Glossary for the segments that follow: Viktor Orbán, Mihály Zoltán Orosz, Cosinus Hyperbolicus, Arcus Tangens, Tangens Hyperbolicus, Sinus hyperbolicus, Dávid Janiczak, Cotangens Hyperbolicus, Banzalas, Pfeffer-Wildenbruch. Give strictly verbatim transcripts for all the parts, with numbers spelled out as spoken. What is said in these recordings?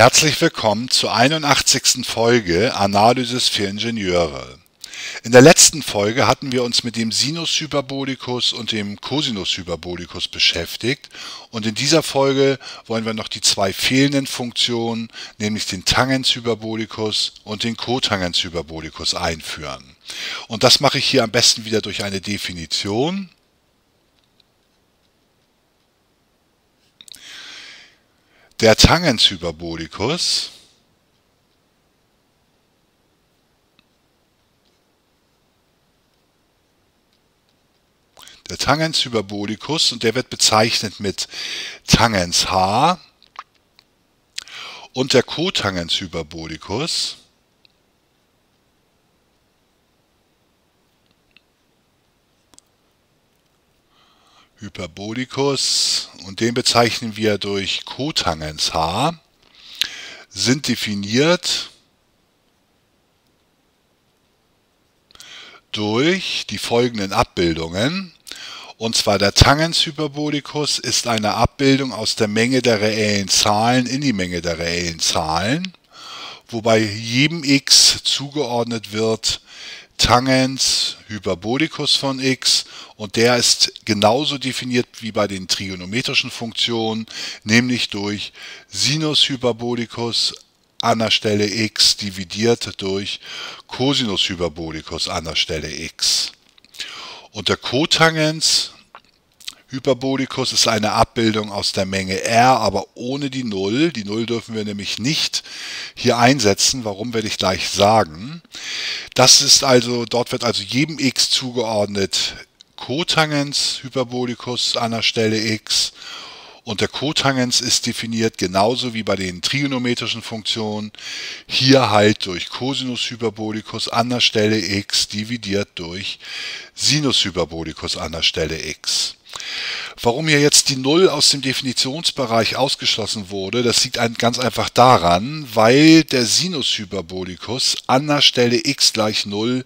Herzlich willkommen zur einundachtzigsten Folge Analysis für Ingenieure. In der letzten Folge hatten wir uns mit dem Sinus Hyperbolicus und dem Cosinus Hyperbolicus beschäftigt und in dieser Folge wollen wir noch die zwei fehlenden Funktionen, nämlich den Tangens Hyperbolicus und den Cotangens Hyperbolicus einführen. Und das mache ich hier am besten wieder durch eine Definition. Der Tangens Hyperbolicus Der Tangens Hyperbolicus, und der wird bezeichnet mit Tangens H, und der Cotangens Hyperbolicus, Hyperbolicus, und den bezeichnen wir durch Cotangens H, sind definiert durch die folgenden Abbildungen. Und zwar der Tangens Hyperbolicus ist eine Abbildung aus der Menge der reellen Zahlen in die Menge der reellen Zahlen, wobei jedem x zugeordnet wird Tangens Hyperbolicus von x, und der ist genauso definiert wie bei den trigonometrischen Funktionen, nämlich durch Sinus Hyperbolicus an der Stelle x dividiert durch Cosinus Hyperbolicus an der Stelle x. Und der Cotangens Hyperbolicus ist eine Abbildung aus der Menge R, aber ohne die Null. Die Null dürfen wir nämlich nicht hier einsetzen. Warum, werde ich gleich sagen. Das ist also, dort wird also jedem x zugeordnet Cotangens Hyperbolicus an der Stelle x. Und der Cotangens ist definiert genauso wie bei den trigonometrischen Funktionen, hier halt durch Cosinus Hyperbolicus an der Stelle x dividiert durch Sinus Hyperbolicus an der Stelle x. Warum hier jetzt die Null aus dem Definitionsbereich ausgeschlossen wurde, das liegt ganz einfach daran, weil der Sinus Hyperbolicus an der Stelle x gleich null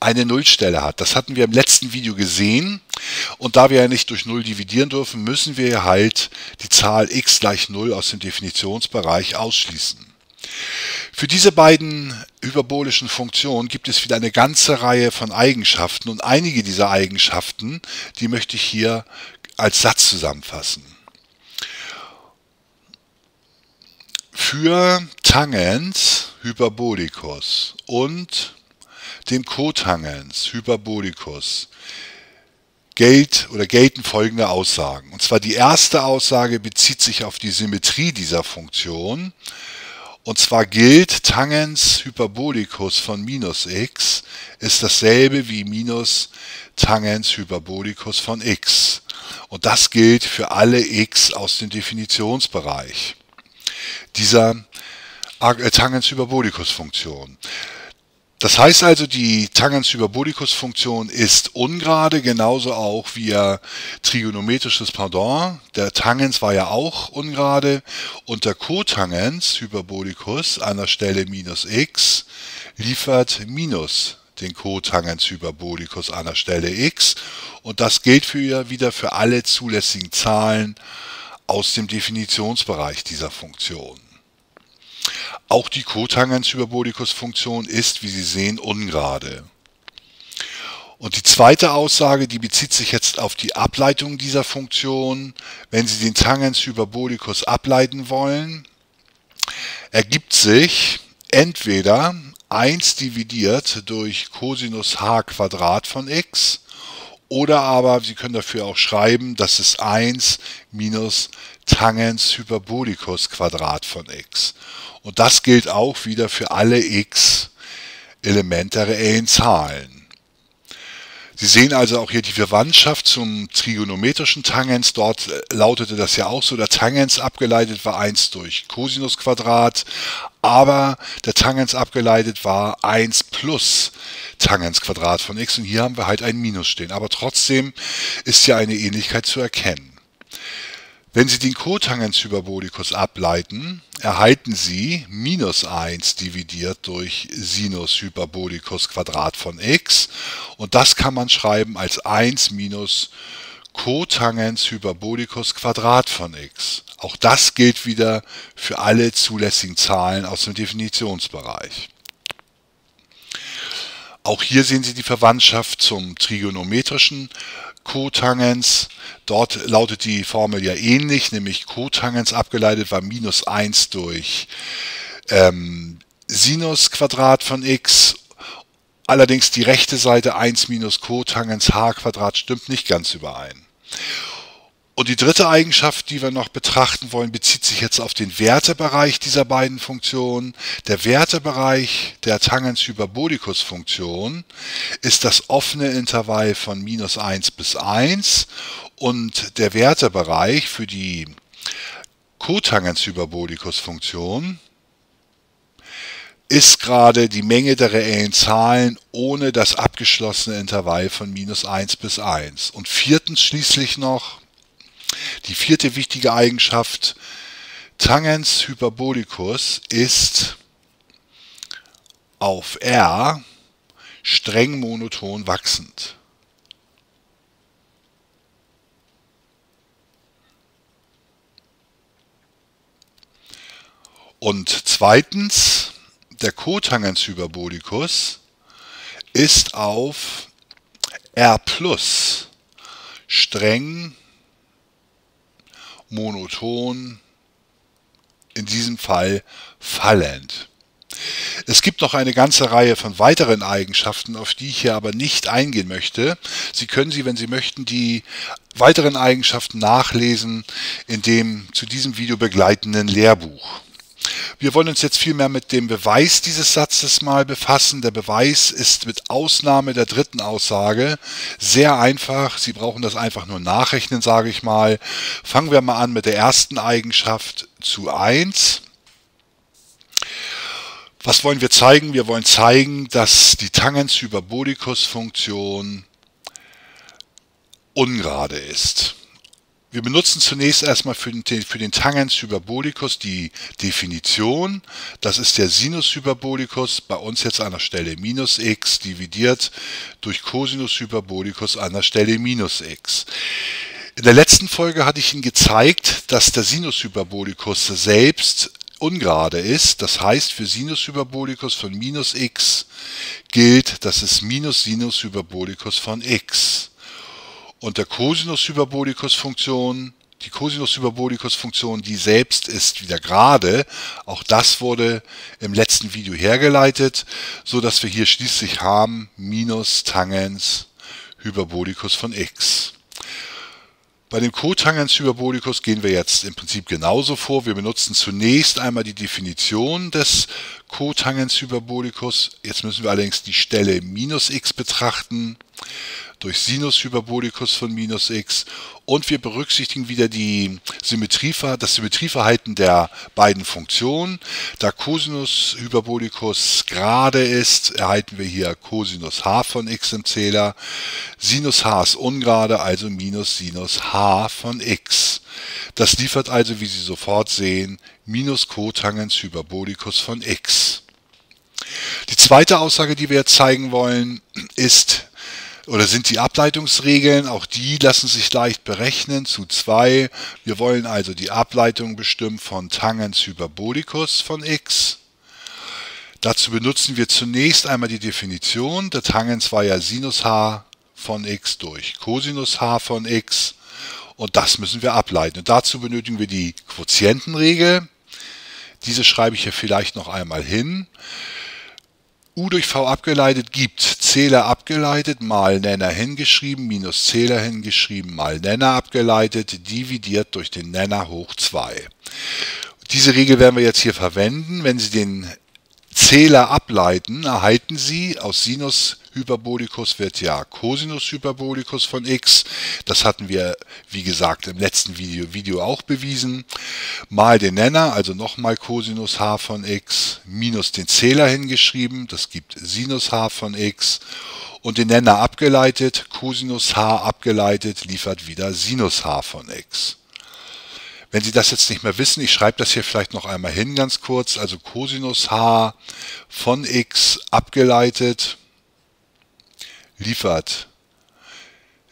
eine Nullstelle hat. Das hatten wir im letzten Video gesehen, und da wir ja nicht durch null dividieren dürfen, müssen wir halt die Zahl x gleich null aus dem Definitionsbereich ausschließen. Für diese beiden hyperbolischen Funktionen gibt es wieder eine ganze Reihe von Eigenschaften, und einige dieser Eigenschaften, die möchte ich hier als Satz zusammenfassen. Für Tangens Hyperbolicus und dem Cotangens Hyperbolicus Geld oder gelten folgende Aussagen. Und zwar die erste Aussage bezieht sich auf die Symmetrie dieser Funktion. Und zwar gilt, Tangens Hyperbolicus von minus x ist dasselbe wie minus Tangens Hyperbolicus von x. Und das gilt für alle x aus dem Definitionsbereich dieser Tangens Hyperbolicus-Funktion. Das heißt also, die Tangens Hyperbolicus-Funktion ist ungerade, genauso auch wie ihr trigonometrisches Pendant. Der Tangens war ja auch ungerade, und der Cotangens Hyperbolicus an der Stelle minus x liefert minus den Cotangens Hyperbolicus an der Stelle x, und das gilt für, wieder für alle zulässigen Zahlen aus dem Definitionsbereich dieser Funktion. Auch die Cotangens Hyperbolicus-Funktion ist, wie Sie sehen, ungerade. Und die zweite Aussage, die bezieht sich jetzt auf die Ableitung dieser Funktion. Wenn Sie den Tangens Hyperbolicus ableiten wollen, ergibt sich entweder eins dividiert durch Cosinus h Quadrat von x, oder aber Sie können dafür auch schreiben, das ist eins minus Tangens Hyperbolicus Quadrat von x. Und das gilt auch wieder für alle x Elemente der reellen Zahlen. Sie sehen also auch hier die Verwandtschaft zum trigonometrischen Tangens. Dort lautete das ja auch so, der Tangens abgeleitet war eins durch Cosinus Quadrat, aber der Tangens abgeleitet war eins plus Tangens Quadrat von x, und hier haben wir halt ein Minus stehen. Aber trotzdem ist ja eine Ähnlichkeit zu erkennen. Wenn Sie den Cotangens Hyperbolicus ableiten, erhalten Sie minus eins dividiert durch Sinus Hyperbolicus Quadrat von x, und das kann man schreiben als eins minus Cotangens Hyperbolicus Quadrat von x. Auch das gilt wieder für alle zulässigen Zahlen aus dem Definitionsbereich. Auch hier sehen Sie die Verwandtschaft zum trigonometrischen Cotangens. Dort lautet die Formel ja ähnlich, nämlich Cotangens abgeleitet war minus eins durch ähm, Sinus Quadrat von x. Allerdings die rechte Seite eins minus Cotangens h Quadrat stimmt nicht ganz überein. Und die dritte Eigenschaft, die wir noch betrachten wollen, bezieht sich jetzt auf den Wertebereich dieser beiden Funktionen. Der Wertebereich der Tangens Hyperbolicus Funktion ist das offene Intervall von minus eins bis eins und der Wertebereich für die Cotangens Hyperbolicus Funktion ist gerade die Menge der reellen Zahlen ohne das abgeschlossene Intervall von minus eins bis eins. Und viertens schließlich noch die vierte wichtige Eigenschaft, Tangens Hyperbolicus ist auf R streng monoton wachsend. Und zweitens, der Cotangens Hyperbolicus ist auf R plus streng monoton, in diesem Fall fallend. Es gibt noch eine ganze Reihe von weiteren Eigenschaften, auf die ich hier aber nicht eingehen möchte. Sie können sie, wenn Sie möchten, die weiteren Eigenschaften nachlesen in dem zu diesem Video begleitenden Lehrbuch. Wir wollen uns jetzt vielmehr mit dem Beweis dieses Satzes mal befassen. Der Beweis ist mit Ausnahme der dritten Aussage sehr einfach. Sie brauchen das einfach nur nachrechnen, sage ich mal. Fangen wir mal an mit der ersten Eigenschaft zu eins. Was wollen wir zeigen? Wir wollen zeigen, dass die Tangens Hyperbolicus Funktion ungerade ist. Wir benutzen zunächst erstmal für den, für den Tangens Hyperbolicus die Definition. Das ist der Sinus Hyperbolicus, bei uns jetzt an der Stelle minus x, dividiert durch Cosinus Hyperbolicus an der Stelle minus x. In der letzten Folge hatte ich Ihnen gezeigt, dass der Sinus Hyperbolicus selbst ungerade ist. Das heißt, für Sinus Hyperbolicus von minus x gilt, dass es minus Sinus Hyperbolicus von x. Und der Cosinus Hyperbolicus Funktion, die Cosinus Hyperbolicus Funktion, die selbst ist wieder gerade. Auch das wurde im letzten Video hergeleitet, so dass wir hier schließlich haben minus Tangens Hyperbolicus von x. Bei dem Cotangens Hyperbolicus gehen wir jetzt im Prinzip genauso vor. Wir benutzen zunächst einmal die Definition des Cotangens Hyperbolicus. Jetzt müssen wir allerdings die Stelle minus x betrachten durch Sinus Hyperbolicus von minus x, und wir berücksichtigen wieder die Symmetriever das Symmetrieverhalten der beiden Funktionen. Da Cosinus Hyperbolicus gerade ist, erhalten wir hier Cosinus h von x im Zähler. Sinus h ist ungerade, also minus Sinus h von x. Das liefert also, wie Sie sofort sehen, minus Cotangens Hyperbolicus von x. Die zweite Aussage, die wir jetzt zeigen wollen, ist oder sind die Ableitungsregeln, auch die lassen sich leicht berechnen, zu zwei. Wir wollen also die Ableitung bestimmen von Tangens Hyperbolicus von x. Dazu benutzen wir zunächst einmal die Definition. Der Tangens war ja Sinus h von x durch Cosinus h von x, und das müssen wir ableiten. Und dazu benötigen wir die Quotientenregel. Diese schreibe ich hier vielleicht noch einmal hin. U durch V abgeleitet gibt Zähler abgeleitet mal Nenner hingeschrieben, minus Zähler hingeschrieben mal Nenner abgeleitet, dividiert durch den Nenner hoch zwei. Diese Regel werden wir jetzt hier verwenden. Wenn Sie den Zähler ableiten, erhalten Sie aus Sinus Hyperbolicus wird ja Cosinus Hyperbolicus von x. Das hatten wir, wie gesagt, im letzten Video, Video auch bewiesen. Mal den Nenner, also nochmal Cosinus h von x, minus den Zähler hingeschrieben, das gibt Sinus h von x. Und den Nenner abgeleitet, Cosinus h abgeleitet, liefert wieder Sinus h von x. Wenn Sie das jetzt nicht mehr wissen, ich schreibe das hier vielleicht noch einmal hin ganz kurz, also Cosinus h von x abgeleitet liefert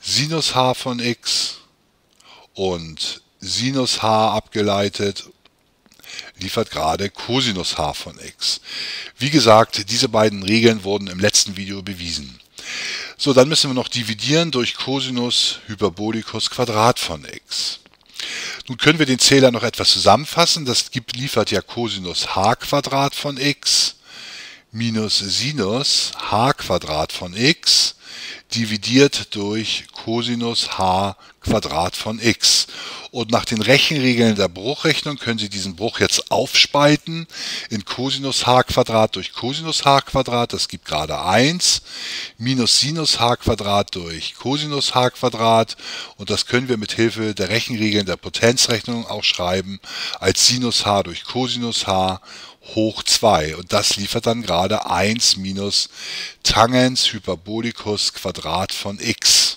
Sinus h von x und Sinus h abgeleitet liefert gerade Cosinus h von x. Wie gesagt, diese beiden Regeln wurden im letzten Video bewiesen. So, dann müssen wir noch dividieren durch Cosinus Hyperbolicus Quadrat von x. Nun können wir den Zähler noch etwas zusammenfassen. Das gibt, liefert ja Cosinus h Quadrat von x minus Sinus h Quadrat von x dividiert durch Cosinus h Quadrat von x. Und nach den Rechenregeln der Bruchrechnung können Sie diesen Bruch jetzt aufspalten in Cosinus h Quadrat durch Cosinus h Quadrat, das gibt gerade eins, minus Sinus h Quadrat durch Cosinus h Quadrat, und das können wir mit Hilfe der Rechenregeln der Potenzrechnung auch schreiben als Sinus h durch Cosinus h hoch zwei, und das liefert dann gerade eins minus Tangens Hyperbolicus Quadrat von x.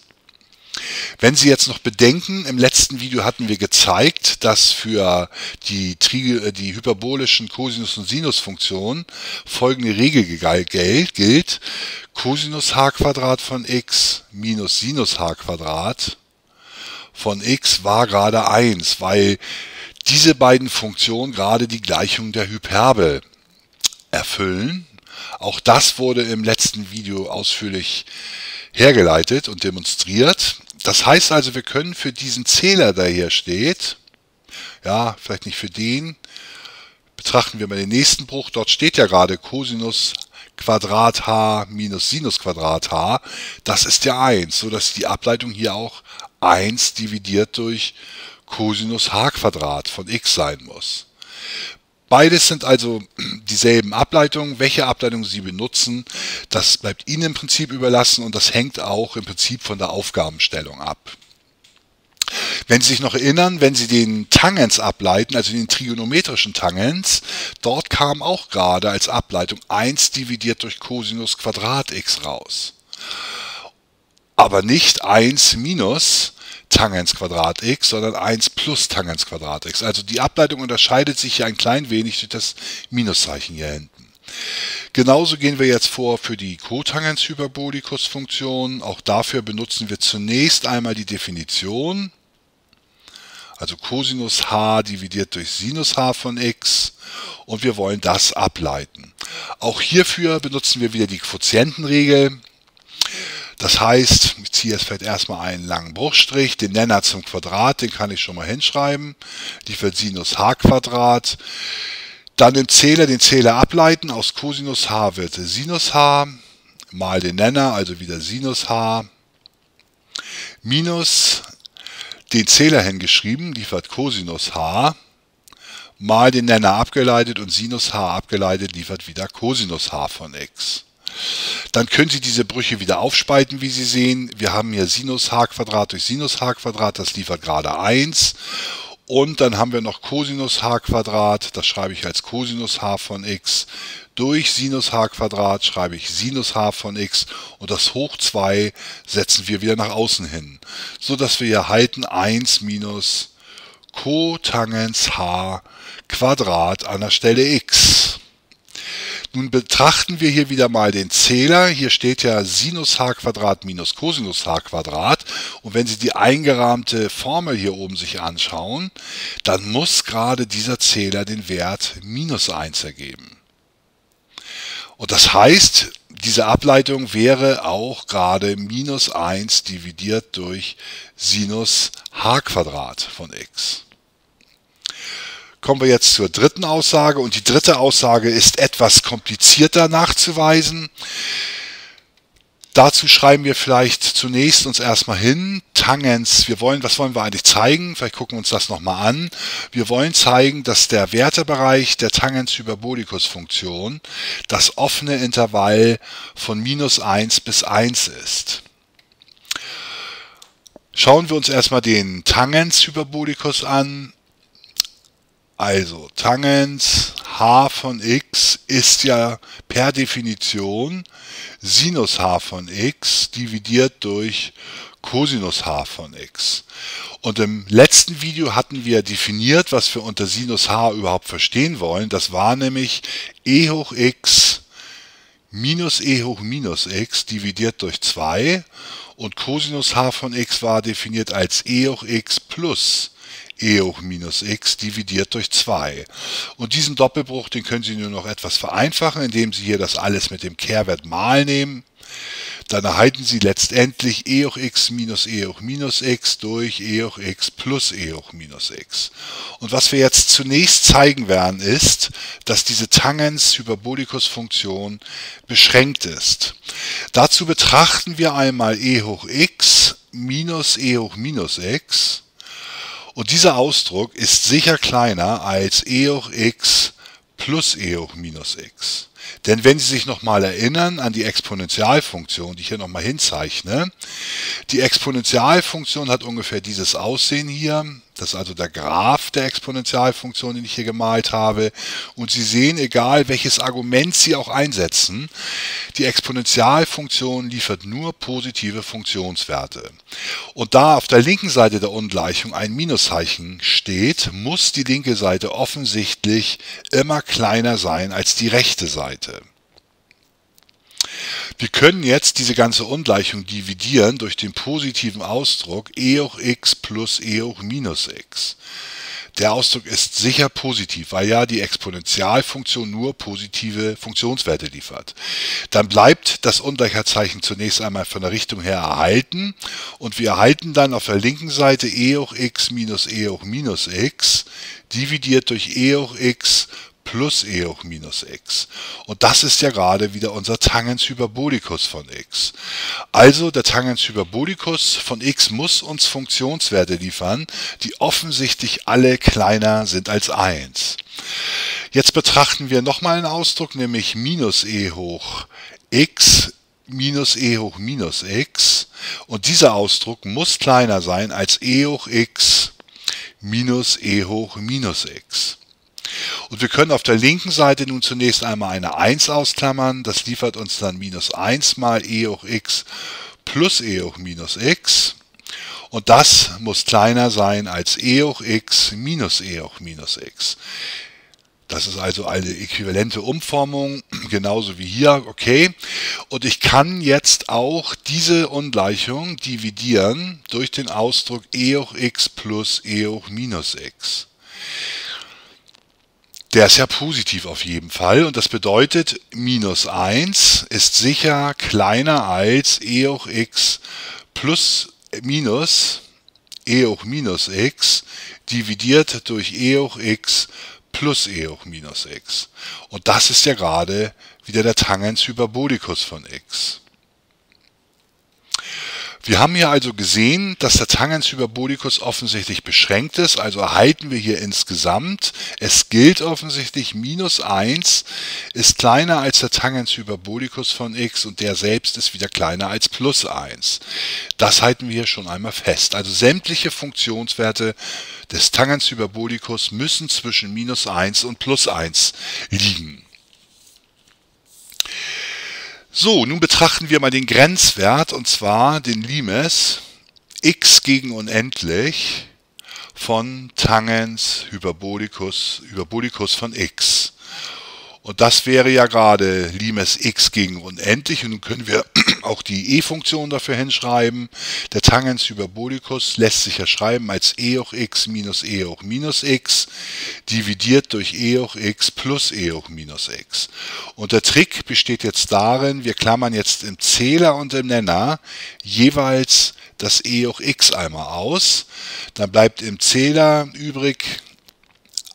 Wenn Sie jetzt noch bedenken, im letzten Video hatten wir gezeigt, dass für die, die hyperbolischen Cosinus- und Sinusfunktionen folgende Regel gilt: Cosinus h² von x minus Sinus h² von x war gerade eins, weil diese beiden Funktionen gerade die Gleichung der Hyperbel erfüllen. Auch das wurde im letzten Video ausführlich hergeleitet und demonstriert. Das heißt also, wir können für diesen Zähler, der hier steht, ja, vielleicht nicht für den, betrachten wir mal den nächsten Bruch. Dort steht ja gerade Cosinus Quadrat h minus Sinus Quadrat h. Das ist ja eins, sodass die Ableitung hier auch eins dividiert durch Cosinus h Quadrat von x sein muss. Beides sind also dieselben Ableitungen. Welche Ableitung Sie benutzen, das bleibt Ihnen im Prinzip überlassen, und das hängt auch im Prinzip von der Aufgabenstellung ab. Wenn Sie sich noch erinnern, wenn Sie den Tangens ableiten, also den trigonometrischen Tangens, dort kam auch gerade als Ableitung eins dividiert durch Cosinus Quadrat x raus. Aber nicht eins minus Tangens Quadrat x, sondern eins plus Tangens Quadrat x. Also die Ableitung unterscheidet sich hier ein klein wenig durch das Minuszeichen hier hinten. Genauso gehen wir jetzt vor für die Cotangens Hyperbolicus Funktion. Auch dafür benutzen wir zunächst einmal die Definition. Also Cosinus h dividiert durch Sinus h von x, und wir wollen das ableiten. Auch hierfür benutzen wir wieder die Quotientenregel. Das heißt, ich ziehe jetzt vielleicht erstmal einen langen Bruchstrich, den Nenner zum Quadrat, den kann ich schon mal hinschreiben, liefert Sinus h Quadrat. Dann den Zähler, den Zähler ableiten, aus Cosinus h wird Sinus h, mal den Nenner, also wieder Sinus h, minus den Zähler hingeschrieben, liefert Cosinus h, mal den Nenner abgeleitet und Sinus h abgeleitet, liefert wieder Cosinus h von x. Dann können Sie diese Brüche wieder aufspalten, wie Sie sehen. Wir haben hier Sinus h² durch Sinus h², das liefert gerade eins. Und dann haben wir noch Cosinus h², das schreibe ich als Cosinus h von x. Durch Sinus h² schreibe ich Sinus h von x. Und das hoch zwei setzen wir wieder nach außen hin, sodass wir hier halten eins minus Cotangens h² an der Stelle x. Nun betrachten wir hier wieder mal den Zähler. Hier steht ja Sinus h² minus Cosinus h². Und wenn Sie die eingerahmte Formel hier oben sich anschauen, dann muss gerade dieser Zähler den Wert minus eins ergeben. Und das heißt, diese Ableitung wäre auch gerade minus eins dividiert durch Sinus h² von x. Kommen wir jetzt zur dritten Aussage, und die dritte Aussage ist etwas komplizierter nachzuweisen. Dazu schreiben wir vielleicht zunächst uns erstmal hin, Tangens, wir wollen, was wollen wir eigentlich zeigen? Vielleicht gucken wir uns das nochmal an. Wir wollen zeigen, dass der Wertebereich der Tangens Hyperbolicus Funktion das offene Intervall von minus eins bis eins ist. Schauen wir uns erstmal den Tangens Hyperbolicus an. Also Tangens h von x ist ja per Definition Sinus h von x dividiert durch Cosinus h von x. Und im letzten Video hatten wir definiert, was wir unter Sinus h überhaupt verstehen wollen. Das war nämlich e hoch x minus e hoch minus x dividiert durch zwei und Cosinus h von x war definiert als e hoch x plus e hoch minus x dividiert durch zwei. Und diesen Doppelbruch, den können Sie nur noch etwas vereinfachen, indem Sie hier das alles mit dem Kehrwert mal nehmen. Dann erhalten Sie letztendlich e hoch x minus e hoch minus x durch e hoch x plus e hoch minus x. Und was wir jetzt zunächst zeigen werden, ist, dass diese Tangens-Hyperbolicus-Funktion beschränkt ist. Dazu betrachten wir einmal e hoch x minus e hoch minus x. Und dieser Ausdruck ist sicher kleiner als e hoch x plus e hoch minus x. Denn wenn Sie sich nochmal erinnern an die Exponentialfunktion, die ich hier nochmal hinzeichne, die Exponentialfunktion hat ungefähr dieses Aussehen hier, das ist also der Graph der Exponentialfunktion, den ich hier gemalt habe, und Sie sehen, egal welches Argument Sie auch einsetzen, die Exponentialfunktion liefert nur positive Funktionswerte. Und da auf der linken Seite der Ungleichung ein Minuszeichen steht, muss die linke Seite offensichtlich immer kleiner sein als die rechte Seite. Wir können jetzt diese ganze Ungleichung dividieren durch den positiven Ausdruck e hoch x plus e hoch minus x. Der Ausdruck ist sicher positiv, weil ja die Exponentialfunktion nur positive Funktionswerte liefert. Dann bleibt das Ungleichheitszeichen zunächst einmal von der Richtung her erhalten und wir erhalten dann auf der linken Seite e hoch x minus e hoch minus x dividiert durch e hoch x plus e hoch minus x. Und das ist ja gerade wieder unser Tangens Hyperbolicus von x. Also der Tangens Hyperbolicus von x muss uns Funktionswerte liefern, die offensichtlich alle kleiner sind als eins. Jetzt betrachten wir nochmal einen Ausdruck, nämlich minus e hoch x minus e hoch minus x. Und dieser Ausdruck muss kleiner sein als e hoch x minus e hoch minus x. Und wir können auf der linken Seite nun zunächst einmal eine eins ausklammern. Das liefert uns dann minus eins mal e hoch x plus e hoch minus x. Und das muss kleiner sein als e hoch x minus e hoch minus x. Das ist also eine äquivalente Umformung, genauso wie hier. Okay. Und ich kann jetzt auch diese Ungleichung dividieren durch den Ausdruck e hoch x plus e hoch minus x. Der ist ja positiv auf jeden Fall und das bedeutet, minus eins ist sicher kleiner als e hoch x plus minus e hoch minus x dividiert durch e hoch x plus e hoch minus x. Und das ist ja gerade wieder der Tangens Hyperbolicus von x. Wir haben hier also gesehen, dass der Tangens Hyperbolicus offensichtlich beschränkt ist, also erhalten wir hier insgesamt, es gilt offensichtlich, minus eins ist kleiner als der Tangens Hyperbolicus von x und der selbst ist wieder kleiner als plus eins. Das halten wir hier schon einmal fest. Also sämtliche Funktionswerte des Tangens Hyperbolicus müssen zwischen minus eins und plus eins liegen. So, nun betrachten wir mal den Grenzwert, und zwar den Limes x gegen unendlich von Tangens Hyperbolicus, Hyperbolicus von x. Und das wäre ja gerade Limes x gegen unendlich. Und nun können wir auch die e-Funktion dafür hinschreiben. Der Tangens Hyperbolicus lässt sich ja schreiben als e hoch x minus e hoch minus x dividiert durch e hoch x plus e hoch minus x. Und der Trick besteht jetzt darin, wir klammern jetzt im Zähler und im Nenner jeweils das e hoch x einmal aus. Dann bleibt im Zähler übrig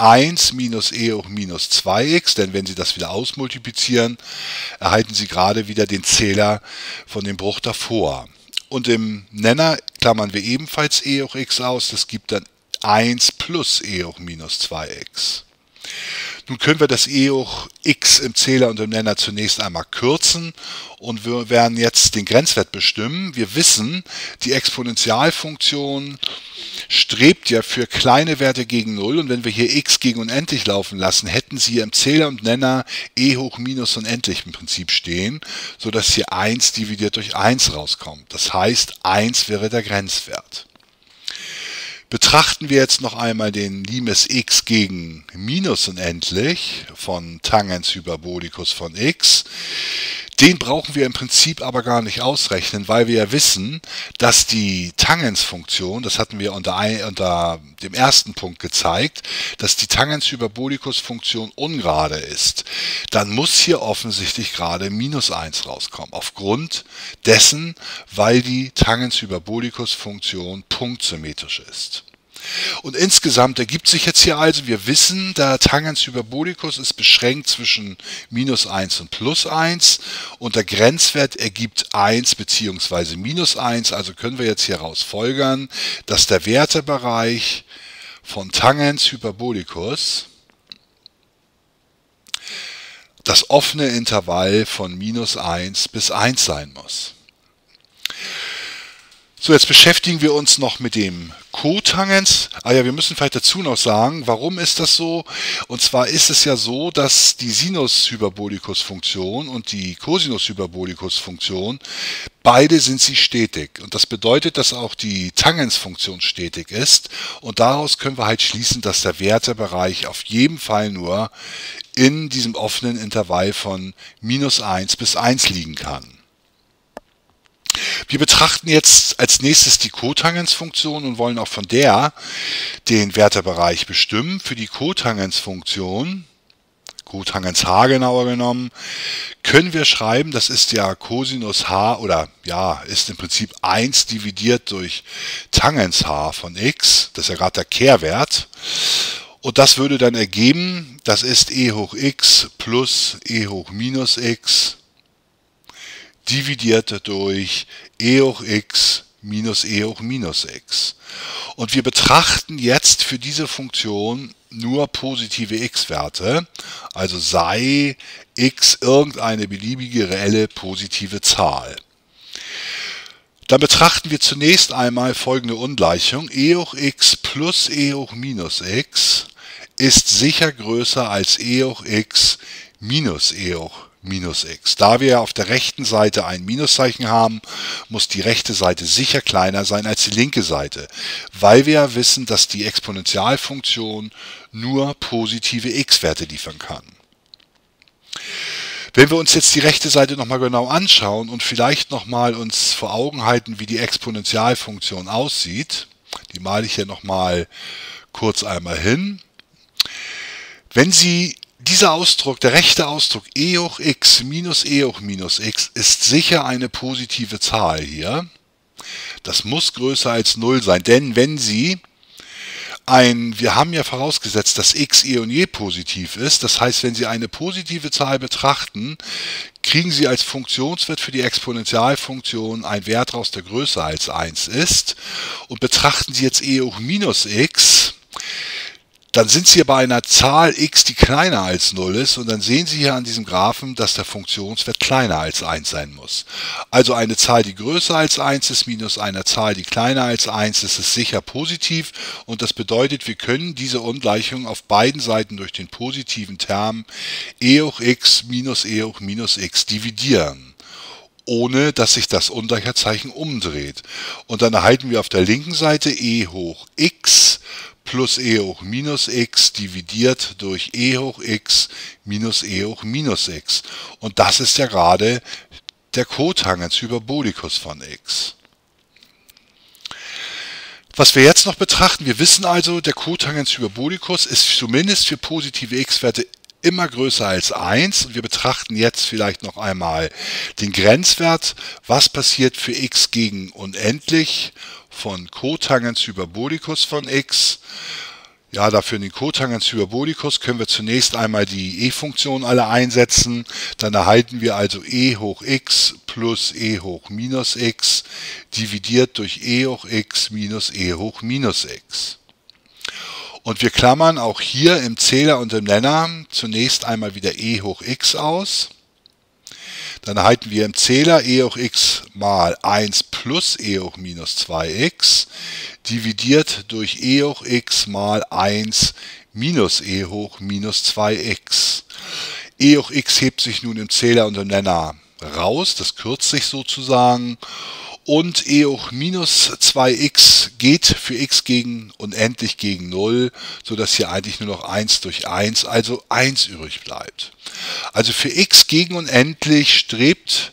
eins minus e hoch minus zwei x, denn wenn Sie das wieder ausmultiplizieren, erhalten Sie gerade wieder den Zähler von dem Bruch davor. Und im Nenner klammern wir ebenfalls e hoch x aus, das gibt dann eins plus e hoch minus zwei x. Nun können wir das e hoch x im Zähler und im Nenner zunächst einmal kürzen und wir werden jetzt den Grenzwert bestimmen. Wir wissen, die Exponentialfunktion strebt ja für kleine Werte gegen null und wenn wir hier x gegen unendlich laufen lassen, hätten Sie hier im Zähler und Nenner e hoch minus unendlich im Prinzip stehen, sodass hier eins dividiert durch eins rauskommt. Das heißt, eins wäre der Grenzwert. Betrachten wir jetzt noch einmal den Limes x gegen minus unendlich von Tangens Hyperbolicus von x. Den brauchen wir im Prinzip aber gar nicht ausrechnen, weil wir ja wissen, dass die Tangensfunktion, das hatten wir unter, ein, unter dem ersten Punkt gezeigt, dass die Tangens-Hyperbolicus-Funktion ungerade ist. Dann muss hier offensichtlich gerade minus eins rauskommen, aufgrund dessen, weil die Tangens-Hyperbolicus-Funktion punktsymmetrisch ist. Und insgesamt ergibt sich jetzt hier also, wir wissen, der Tangens Hyperbolicus ist beschränkt zwischen minus eins und plus eins und der Grenzwert ergibt eins bzw. minus eins, also können wir jetzt hieraus folgern, dass der Wertebereich von Tangens Hyperbolicus das offene Intervall von minus eins bis eins sein muss. So, jetzt beschäftigen wir uns noch mit dem Cotangens. Ah ja, wir müssen vielleicht dazu noch sagen, warum ist das so? Und zwar ist es ja so, dass die Sinus-Hyperbolicus-Funktion und die Cosinus-Hyperbolicus-Funktion, beide sind sie stetig. Und das bedeutet, dass auch die Tangens-Funktion stetig ist. Und daraus können wir halt schließen, dass der Wertebereich auf jeden Fall nur in diesem offenen Intervall von minus eins bis eins liegen kann. Wir betrachten jetzt als nächstes die Cotangensfunktion und wollen auch von der den Wertebereich bestimmen. Für die Cotangensfunktion, Cotangens H genauer genommen, können wir schreiben, das ist ja Cosinus H oder ja, ist im Prinzip eins dividiert durch Tangens H von x, das ist ja gerade der Kehrwert. Und das würde dann ergeben, das ist e hoch x plus e hoch minus x dividiert durch e hoch x minus e hoch minus x. Und wir betrachten jetzt für diese Funktion nur positive x-Werte, also sei x irgendeine beliebige reelle positive Zahl. Dann betrachten wir zunächst einmal folgende Ungleichung. E hoch x plus e hoch minus x ist sicher größer als e hoch x minus e hoch minus x. Da wir auf der rechten Seite ein Minuszeichen haben, muss die rechte Seite sicher kleiner sein als die linke Seite, weil wir ja wissen, dass die Exponentialfunktion nur positive x-Werte liefern kann. Wenn wir uns jetzt die rechte Seite nochmal genau anschauen und vielleicht nochmal uns vor Augen halten, wie die Exponentialfunktion aussieht, die male ich hier nochmal kurz einmal hin. Wenn Sie Dieser Ausdruck, der rechte Ausdruck e hoch x minus e hoch minus x ist sicher eine positive Zahl hier. Das muss größer als null sein, denn wenn Sie ein, wir haben ja vorausgesetzt, dass x eh und je positiv ist, das heißt, wenn Sie eine positive Zahl betrachten, kriegen Sie als Funktionswert für die Exponentialfunktion einen Wert raus, der größer als eins ist. Und betrachten Sie jetzt e hoch minus x, dann sind Sie hier bei einer Zahl x, die kleiner als null ist, und dann sehen Sie hier an diesem Graphen, dass der Funktionswert kleiner als eins sein muss. Also eine Zahl, die größer als eins ist, minus einer Zahl, die kleiner als eins ist, ist sicher positiv, und das bedeutet, wir können diese Ungleichung auf beiden Seiten durch den positiven Term e hoch x minus e hoch minus x dividieren, ohne dass sich das Ungleichheitszeichen umdreht. Und dann erhalten wir auf der linken Seite e hoch x plus e hoch minus x dividiert durch e hoch x minus e hoch minus x. Und das ist ja gerade der Cotangens Hyperbolicus von x. Was wir jetzt noch betrachten, wir wissen also, der Cotangens Hyperbolicus ist zumindest für positive x-Werte immer größer als eins. Und wir betrachten jetzt vielleicht noch einmal den Grenzwert. Was passiert für x gegen unendlich von Cotangens Hyperbolicus von x? Ja, dafür den Cotangens Hyperbolicus können wir zunächst einmal die e-Funktion alle einsetzen. Dann erhalten wir also e hoch x plus e hoch minus x dividiert durch e hoch x minus e hoch minus x. Und wir klammern auch hier im Zähler und im Nenner zunächst einmal wieder e hoch x aus. Dann erhalten wir im Zähler e hoch x mal eins plus e hoch minus zwei x dividiert durch e hoch x mal eins minus e hoch minus zwei x. e hoch x hebt sich nun im Zähler und im Nenner raus, das kürzt sich sozusagen. und e hoch minus zwei x geht für x gegen unendlich gegen null, sodass hier eigentlich nur noch eins durch eins, also eins übrig bleibt. Also für x gegen unendlich strebt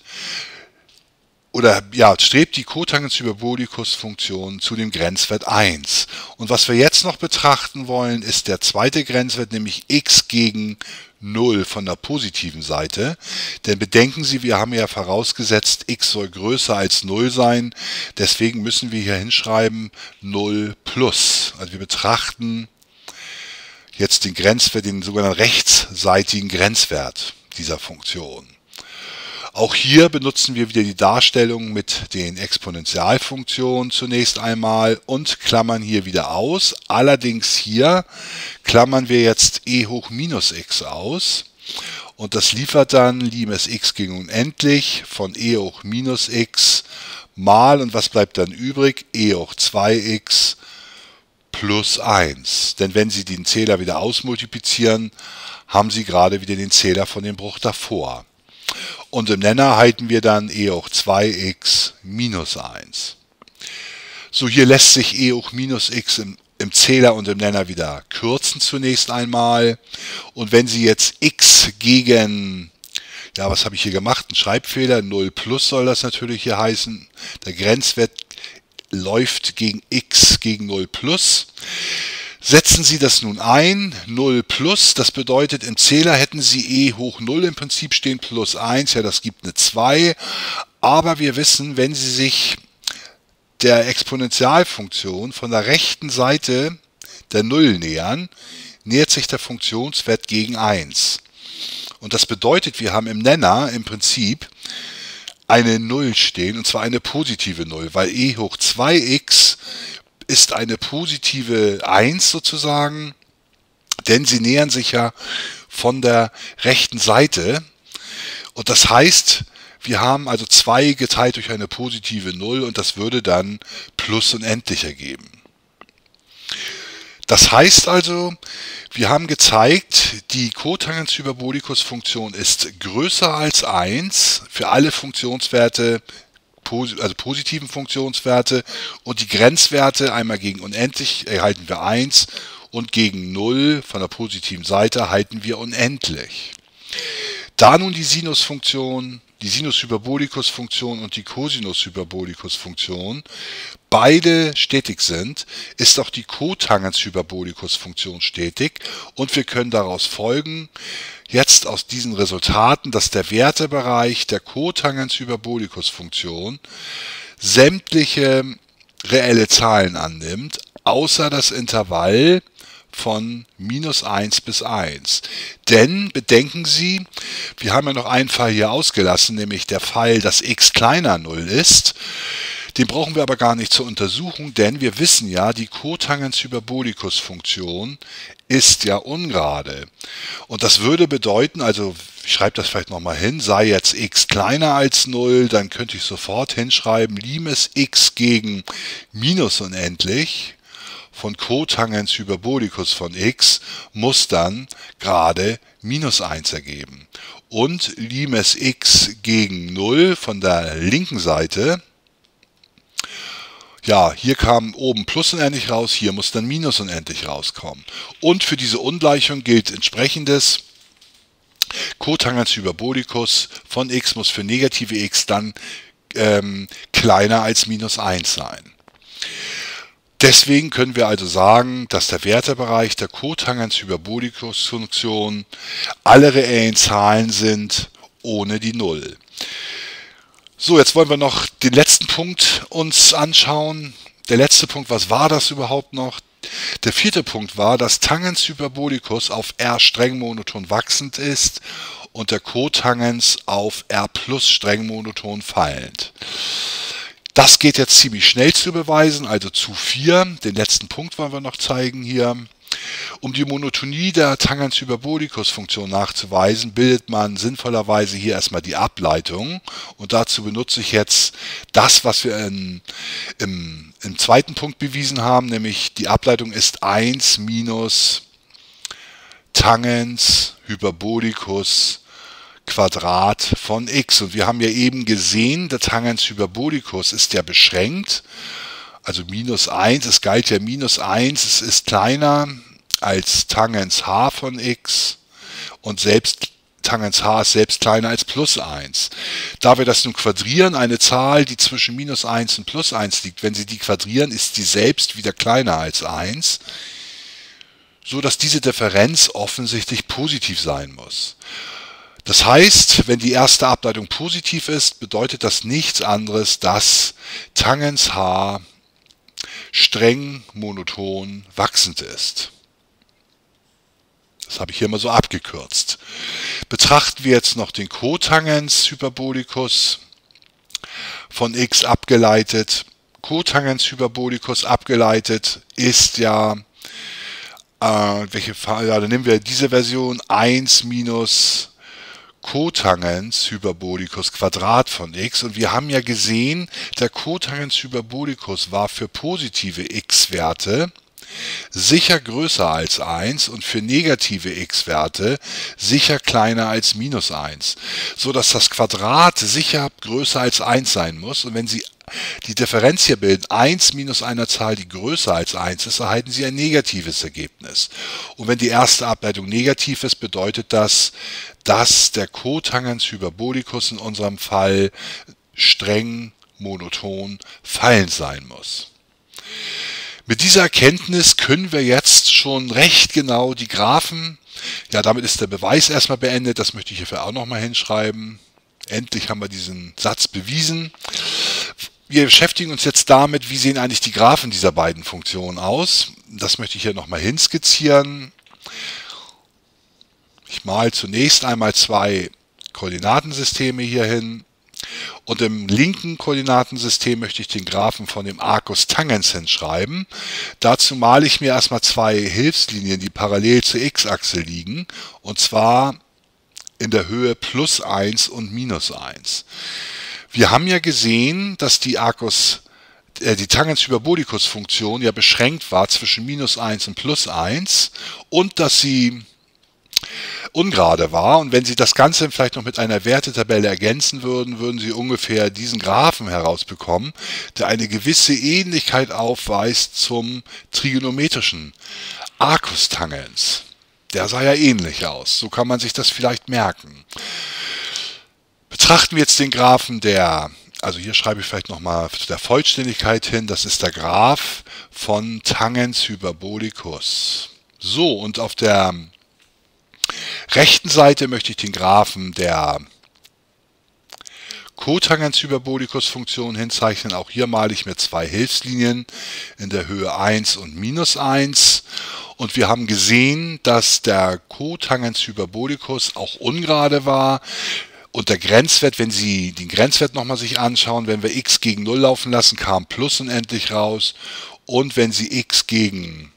oder ja, strebt die Cotangens Hyperbolicus-Funktion zu dem Grenzwert eins. Und was wir jetzt noch betrachten wollen, ist der zweite Grenzwert, nämlich x gegen null von der positiven Seite. Denn bedenken Sie, wir haben ja vorausgesetzt, x soll größer als null sein. Deswegen müssen wir hier hinschreiben null plus. Also wir betrachten jetzt den Grenzwert, den sogenannten rechtsseitigen Grenzwert dieser Funktion. Auch hier benutzen wir wieder die Darstellung mit den Exponentialfunktionen zunächst einmal und klammern hier wieder aus. Allerdings hier klammern wir jetzt e hoch minus x aus und das liefert dann limes x gegen unendlich von e hoch minus x mal, und was bleibt dann übrig? E hoch zwei x plus eins. Denn wenn Sie den Zähler wieder ausmultiplizieren, haben Sie gerade wieder den Zähler von dem Bruch davor. Und im Nenner halten wir dann e hoch zwei x minus eins. So, hier lässt sich e hoch minus x im, im Zähler und im Nenner wieder kürzen zunächst einmal. Und wenn Sie jetzt x gegen, ja, was habe ich hier gemacht? Ein Schreibfehler, null plus soll das natürlich hier heißen. Der Grenzwert läuft gegen x gegen null plus. Setzen Sie das nun ein, null plus, das bedeutet, im Zähler hätten Sie e hoch null im Prinzip stehen, plus eins, ja, das gibt eine zwei, aber wir wissen, wenn Sie sich der Exponentialfunktion von der rechten Seite der null nähern, nähert sich der Funktionswert gegen eins. Und das bedeutet, wir haben im Nenner im Prinzip eine null stehen, und zwar eine positive null, weil e hoch zwei x ist eine positive eins sozusagen, denn sie nähern sich ja von der rechten Seite. Und das heißt, wir haben also zwei geteilt durch eine positive null und das würde dann plus unendlich ergeben. Das heißt also, wir haben gezeigt, die Cotangens Hyperbolicus-Funktion ist größer als eins für alle Funktionswerte, also positiven Funktionswerte, und die Grenzwerte einmal gegen unendlich erhalten wir eins und gegen null von der positiven Seite erhalten wir unendlich. Da nun die Sinusfunktion, die Sinus Hyperbolicus Funktion und die Cosinus Hyperbolicus Funktion beide stetig sind, ist auch die Cotangens Hyperbolicus Funktion stetig und wir können daraus folgen, jetzt aus diesen Resultaten, dass der Wertebereich der Cotangens Hyperbolicus Funktion sämtliche reelle Zahlen annimmt, außer das Intervall von minus eins bis eins. Denn, bedenken Sie, wir haben ja noch einen Fall hier ausgelassen, nämlich der Fall, dass x kleiner null ist. Den brauchen wir aber gar nicht zur Untersuchung, denn wir wissen ja, die Cotangens Hyperbolicus-Funktion ist ja ungerade. Und das würde bedeuten, also ich schreibe das vielleicht nochmal hin, sei jetzt x kleiner als null, dann könnte ich sofort hinschreiben, limes x gegen minus unendlich von Cotangens Hyperbolicus von x muss dann gerade minus eins ergeben. Und limes x gegen null von der linken Seite, ja, hier kam oben plus unendlich raus, hier muss dann minus unendlich rauskommen. Und für diese Ungleichung gilt entsprechendes: Cotangens Hyperbolicus von x muss für negative x dann ähm, kleiner als minus eins sein. Deswegen können wir also sagen, dass der Wertebereich der Cotangens Hyperbolicus-Funktion alle reellen Zahlen sind ohne die null. So, jetzt wollen wir noch den letzten Punkt uns anschauen. Der letzte Punkt, was war das überhaupt noch? Der vierte Punkt war, dass Tangens Hyperbolicus auf R streng monoton wachsend ist und der Cotangens auf R plus streng monoton fallend. Das geht jetzt ziemlich schnell zu beweisen, also zu vier. Den letzten Punkt wollen wir noch zeigen hier. Um die Monotonie der Tangens Hyperbolicus-Funktion nachzuweisen, bildet man sinnvollerweise hier erstmal die Ableitung. Und dazu benutze ich jetzt das, was wir in, im, im zweiten Punkt bewiesen haben, nämlich die Ableitung ist eins minus Tangens Hyperbolicus Quadrat von x. Und wir haben ja eben gesehen, der Tangens Hyperbolicus ist ja beschränkt. Also minus eins, es galt ja minus eins, es ist kleiner als Tangens h von x. Und selbst Tangens h ist selbst kleiner als plus eins. Da wir das nun quadrieren, eine Zahl, die zwischen minus eins und plus eins liegt, wenn Sie die quadrieren, ist die selbst wieder kleiner als eins. So dass diese Differenz offensichtlich positiv sein muss. Das heißt, wenn die erste Ableitung positiv ist, bedeutet das nichts anderes, dass Tangens h streng monoton wachsend ist. Das habe ich hier mal so abgekürzt. Betrachten wir jetzt noch den Cotangens Hyperbolicus von x abgeleitet. Cotangens Hyperbolicus abgeleitet ist ja Äh, welche Fall, ja, dann nehmen wir diese Version eins minus Cotangens Hyperbolicus Quadrat von x. Und wir haben ja gesehen, der Cotangens Hyperbolicus war für positive x-Werte sicher größer als eins und für negative x-Werte sicher kleiner als minus eins. So dass das Quadrat sicher größer als eins sein muss. Und wenn Sie die Differenz hier bilden, eins minus einer Zahl, die größer als eins ist, erhalten Sie ein negatives Ergebnis. Und wenn die erste Ableitung negativ ist, bedeutet das, dass der Cotangens Hyperbolicus in unserem Fall streng monoton fallend sein muss. Mit dieser Erkenntnis können wir jetzt schon recht genau die Graphen, ja, damit ist der Beweis erstmal beendet, das möchte ich hierfür auch nochmal hinschreiben. Endlich haben wir diesen Satz bewiesen. Wir beschäftigen uns jetzt damit, wie sehen eigentlich die Graphen dieser beiden Funktionen aus. Das möchte ich hier nochmal hinskizzieren. Ich male zunächst einmal zwei Koordinatensysteme hier hin. Und im linken Koordinatensystem möchte ich den Graphen von dem Arcus Tangens hinschreiben. Dazu male ich mir erstmal zwei Hilfslinien, die parallel zur x-Achse liegen. Und zwar in der Höhe plus eins und minus eins. Wir haben ja gesehen, dass die Arcus, äh, die Tangens Hyperbolicus Funktion ja beschränkt war zwischen minus eins und plus eins und dass sie ungerade war. Und wenn Sie das Ganze vielleicht noch mit einer Wertetabelle ergänzen würden, würden Sie ungefähr diesen Graphen herausbekommen, der eine gewisse Ähnlichkeit aufweist zum trigonometrischen Arcus Tangens. Der sah ja ähnlich aus. So kann man sich das vielleicht merken. Betrachten wir jetzt den Graphen der, also hier schreibe ich vielleicht nochmal der Vollständigkeit hin, das ist der Graph von Tangens Hyperbolicus. So, und auf der rechten Seite möchte ich den Graphen der Cotangens Hyperbolicus Funktion hinzeichnen. Auch hier male ich mir zwei Hilfslinien in der Höhe eins und minus eins. Und wir haben gesehen, dass der Cotangens Hyperbolicus auch ungerade war. Und der Grenzwert, wenn Sie den Grenzwert nochmal sich anschauen, wenn wir x gegen null laufen lassen, kam plus unendlich raus. Und wenn Sie x gegen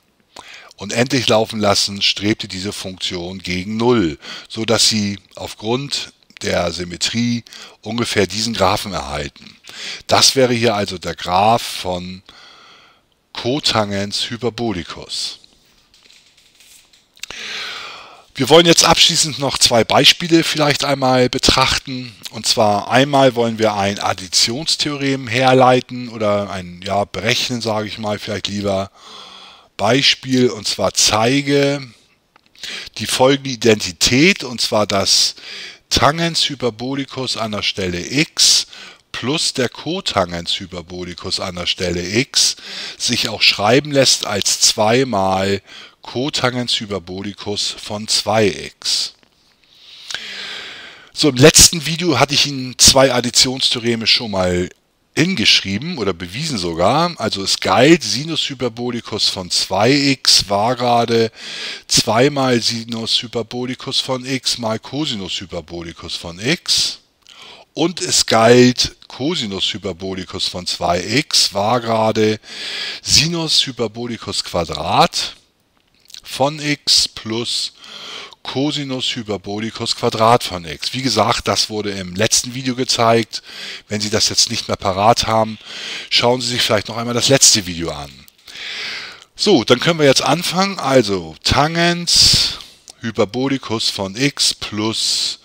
unendlich laufen lassen, strebte diese Funktion gegen null, sodass Sie aufgrund der Symmetrie ungefähr diesen Graphen erhalten. Das wäre hier also der Graph von Cotangens Hyperbolicus. Wir wollen jetzt abschließend noch zwei Beispiele vielleicht einmal betrachten. Und zwar einmal wollen wir ein Additionstheorem herleiten oder ein, ja, berechnen, sage ich mal, vielleicht lieber. Beispiel, und zwar zeige die folgende Identität, und zwar das Tangens Hyperbolicus an der Stelle x plus der Cotangens Hyperbolicus an der Stelle x sich auch schreiben lässt als zwei mal Cotangens Hyperbolicus von zwei x. So, im letzten Video hatte ich Ihnen zwei Additionstheoreme schon mal hingeschrieben oder bewiesen sogar. Also es galt, Sinus Hyperbolicus von zwei x war gerade zwei mal Sinus Hyperbolicus von x mal Cosinus Hyperbolicus von x. Und es galt, Cosinus Hyperbolicus von zwei x war gerade Sinus Hyperbolicus Quadrat von x plus Cosinus Hyperbolicus Quadrat von x. Wie gesagt, das wurde im letzten Video gezeigt. Wenn Sie das jetzt nicht mehr parat haben, schauen Sie sich vielleicht noch einmal das letzte Video an. So, dann können wir jetzt anfangen. Also Tangens Hyperbolicus von x plus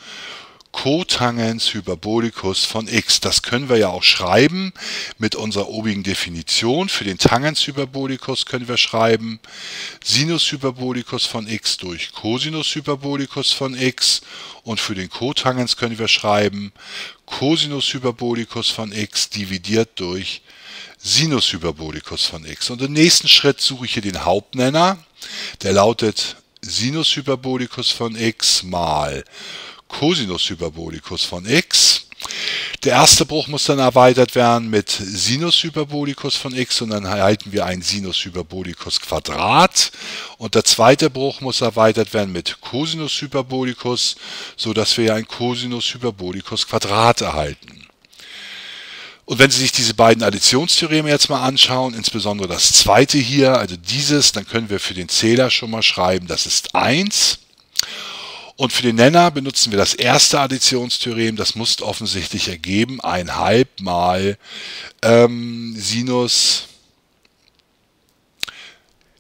Cotangens Hyperbolicus von x. Das können wir ja auch schreiben mit unserer obigen Definition. Für den Tangens Hyperbolicus können wir schreiben Sinus Hyperbolicus von x durch Cosinus Hyperbolicus von x. Und für den Cotangens können wir schreiben Cosinus Hyperbolicus von x dividiert durch Sinus Hyperbolicus von x. Und im nächsten Schritt suche ich hier den Hauptnenner. Der lautet Sinus Hyperbolicus von x mal Cosinus Hyperbolicus von x. Der erste Bruch muss dann erweitert werden mit Sinus Hyperbolicus von x und dann erhalten wir ein Sinus Hyperbolicus Quadrat. Und der zweite Bruch muss erweitert werden mit Cosinus Hyperbolicus, sodass wir ein Cosinus Hyperbolicus Quadrat erhalten. Und wenn Sie sich diese beiden Additionstheoreme jetzt mal anschauen, insbesondere das zweite hier, also dieses, dann können wir für den Zähler schon mal schreiben, das ist eins. Und für den Nenner benutzen wir das erste Additionstheorem, das muss offensichtlich ergeben, eins halb mal ähm, Sinus,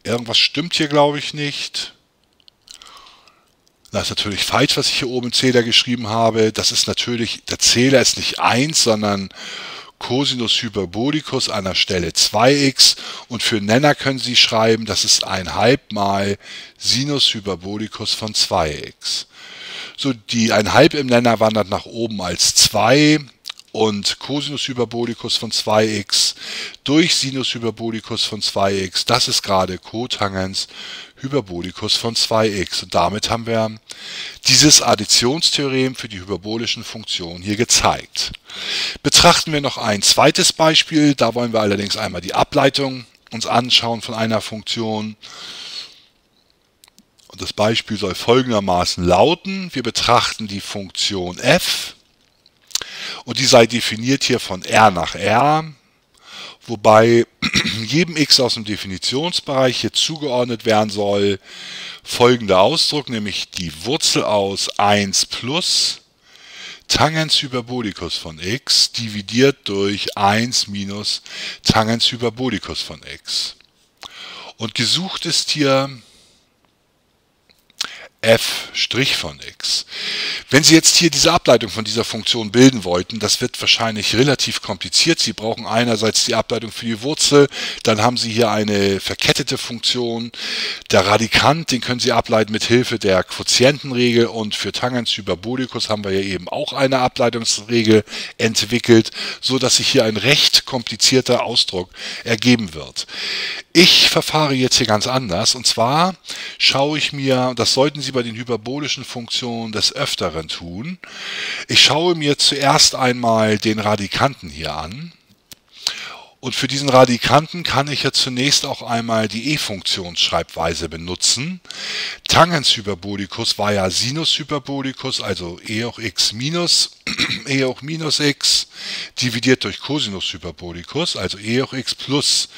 irgendwas stimmt hier glaube ich nicht. Das ist natürlich falsch, was ich hier oben im Zähler geschrieben habe. Das ist natürlich, der Zähler ist nicht eins, sondern Cosinus Hyperbolicus an der Stelle zwei x. Und für Nenner können Sie schreiben, das ist eins halb mal Sinus Hyperbolicus von zwei x. So, die eins halb im Nenner wandert nach oben als zwei und Cosinus Hyperbolicus von zwei x durch Sinus Hyperbolicus von zwei x, das ist gerade Cotangens Hyperbolicus von zwei x. Und damit haben wir dieses Additionstheorem für die hyperbolischen Funktionen hier gezeigt. Betrachten wir noch ein zweites Beispiel. Da wollen wir allerdings einmal die Ableitung uns anschauen von einer Funktion. Und das Beispiel soll folgendermaßen lauten. Wir betrachten die Funktion f und die sei definiert hier von R nach R, wobei jedem x aus dem Definitionsbereich hier zugeordnet werden soll folgender Ausdruck, nämlich die Wurzel aus eins plus Tangens Hyperbolicus von x dividiert durch eins minus Tangens Hyperbolicus von x. Und gesucht ist hier f' von x. Wenn Sie jetzt hier diese Ableitung von dieser Funktion bilden wollten, das wird wahrscheinlich relativ kompliziert. Sie brauchen einerseits die Ableitung für die Wurzel, dann haben Sie hier eine verkettete Funktion. Der Radikant, den können Sie ableiten mit Hilfe der Quotientenregel und für Tangens Hyperbolicus haben wir hier eben auch eine Ableitungsregel entwickelt, so dass sich hier ein recht komplizierter Ausdruck ergeben wird. Ich verfahre jetzt hier ganz anders und zwar schaue ich mir, das sollten Sie bei den hyperbolischen Funktionen des Öfteren tun. Ich schaue mir zuerst einmal den Radikanten hier an. Und für diesen Radikanten kann ich ja zunächst auch einmal die E-Funktionsschreibweise benutzen. Tangens Hyperbolicus war ja Sinus Hyperbolicus, also e hoch x minus e hoch minus x dividiert durch Cosinus Hyperbolicus, also e hoch x plus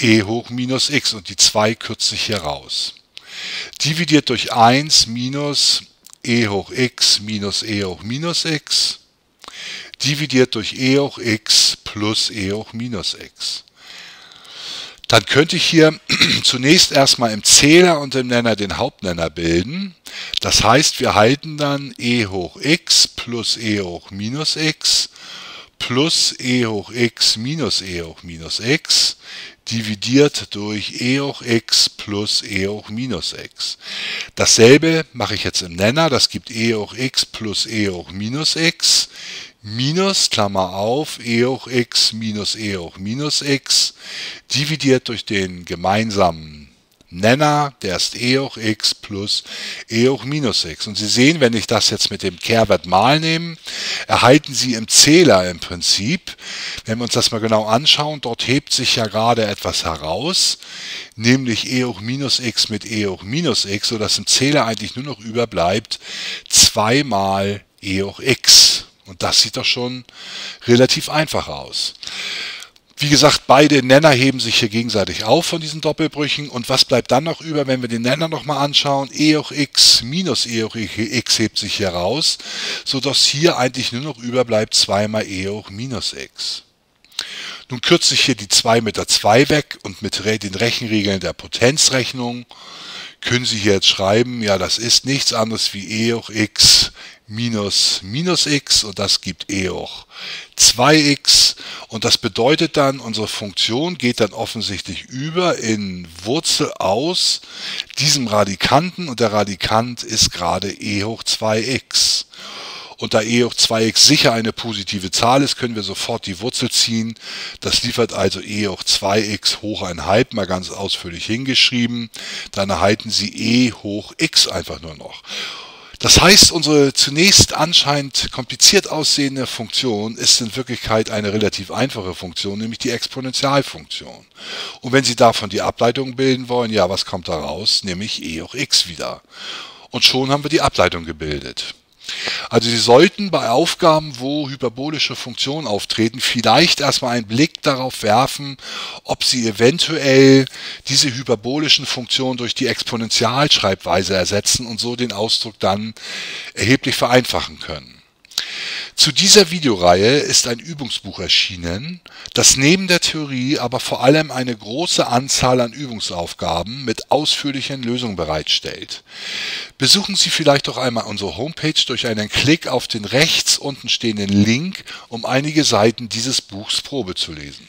e hoch minus x und die zwei kürze ich hier raus. Dividiert durch eins minus e hoch x minus e hoch minus x, dividiert durch e hoch x plus e hoch minus x. Dann könnte ich hier zunächst erstmal im Zähler und im Nenner den Hauptnenner bilden. Das heißt, wir halten dann e hoch x plus e hoch minus x plus e hoch x minus e hoch minus x dividiert durch e hoch x plus e hoch minus x. Dasselbe mache ich jetzt im Nenner, das gibt e hoch x plus e hoch minus x minus, Klammer auf, e hoch x minus e hoch minus x dividiert durch den gemeinsamen Nenner, der ist e hoch x plus e hoch minus x. Und Sie sehen, wenn ich das jetzt mit dem Kehrwert mal nehme, erhalten Sie im Zähler im Prinzip, wenn wir uns das mal genau anschauen, dort hebt sich ja gerade etwas heraus, nämlich e hoch minus x mit e hoch minus x, sodass im Zähler eigentlich nur noch überbleibt zwei mal e hoch x. Und das sieht doch schon relativ einfach aus. Wie gesagt, beide Nenner heben sich hier gegenseitig auf von diesen Doppelbrüchen. Und was bleibt dann noch über, wenn wir den Nenner nochmal anschauen? E hoch x minus e hoch x hebt sich hier raus, sodass hier eigentlich nur noch überbleibt zwei mal e hoch minus x. Nun kürze ich hier die zwei mit der zwei weg und mit den Rechenregeln der Potenzrechnung können Sie hier jetzt schreiben, ja das ist nichts anderes wie e hoch x minus minus x und das gibt eh auch zwei x und das bedeutet dann, unsere Funktion geht dann offensichtlich über in Wurzel aus diesem Radikanten und der Radikant ist gerade e hoch zwei x. Und da e hoch zwei x sicher eine positive Zahl ist, können wir sofort die Wurzel ziehen. Das liefert also e hoch zwei x hoch ein halb, mal ganz ausführlich hingeschrieben. Dann erhalten Sie e hoch x einfach nur noch. Das heißt, unsere zunächst anscheinend kompliziert aussehende Funktion ist in Wirklichkeit eine relativ einfache Funktion, nämlich die Exponentialfunktion. Und wenn Sie davon die Ableitung bilden wollen, ja, was kommt da raus? Nämlich e hoch x wieder. Und schon haben wir die Ableitung gebildet. Also Sie sollten bei Aufgaben, wo hyperbolische Funktionen auftreten, vielleicht erstmal einen Blick darauf werfen, ob Sie eventuell diese hyperbolischen Funktionen durch die Exponentialschreibweise ersetzen und so den Ausdruck dann erheblich vereinfachen können. Zu dieser Videoreihe ist ein Übungsbuch erschienen, das neben der Theorie aber vor allem eine große Anzahl an Übungsaufgaben mit ausführlichen Lösungen bereitstellt. Besuchen Sie vielleicht doch einmal unsere Homepage durch einen Klick auf den rechts unten stehenden Link, um einige Seiten dieses Buchs Probe zu lesen.